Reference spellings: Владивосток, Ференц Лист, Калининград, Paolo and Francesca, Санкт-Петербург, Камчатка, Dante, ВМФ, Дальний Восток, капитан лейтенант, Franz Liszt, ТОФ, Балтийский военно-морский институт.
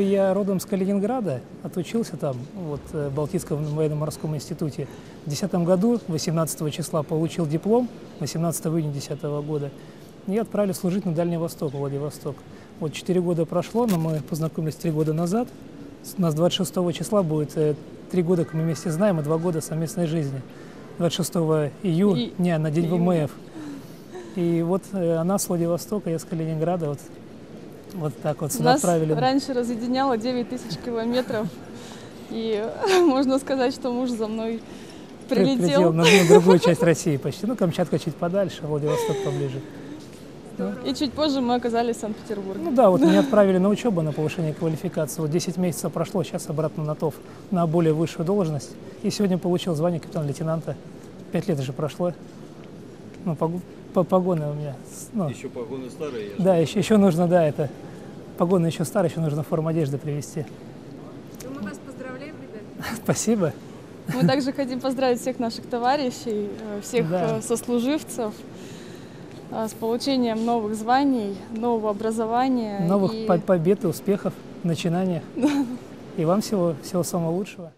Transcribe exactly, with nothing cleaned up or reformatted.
Я родом с Калининграда, отучился там, вот, в Балтийском военно-морском институте. В две тысячи десятом году, восемнадцатого числа, получил диплом, восемнадцатого июня две тысячи десятого года, и отправили служить на Дальний Восток, Владивосток. Вот четыре года прошло, но мы познакомились три года назад. У нас двадцать шестого числа будет три года, как мы вместе знаем, и два года совместной жизни. двадцать шестого июня на день В М Ф. И вот она с Владивостока, я с Калининграда. Вот. Вот так вот сюда отправили. Нас раньше разъединяло девять тысяч километров, и можно сказать, что муж за мной прилетел. Прилетел на другую часть России почти, ну Камчатка чуть подальше, Владивосток поближе. И чуть позже мы оказались в Санкт-Петербурге. Ну да, вот меня отправили на учебу, на повышение квалификации. Вот десять месяцев прошло, сейчас обратно на ТОФ, на более высшую должность. И сегодня получил звание капитана лейтенанта. Пять лет уже прошло. Ну, погу... Погоны у меня. Ну, еще погоны старые. Да, еще, еще нужно, да, это погоны еще старые, еще нужно форму одежды привезти. Ну, мы вас поздравляем, ребята. Спасибо. Мы также хотим поздравить всех наших товарищей, всех да. сослуживцев с получением новых званий, нового образования. Новых и... побед и успехов, начинаниях. И вам всего, всего самого лучшего.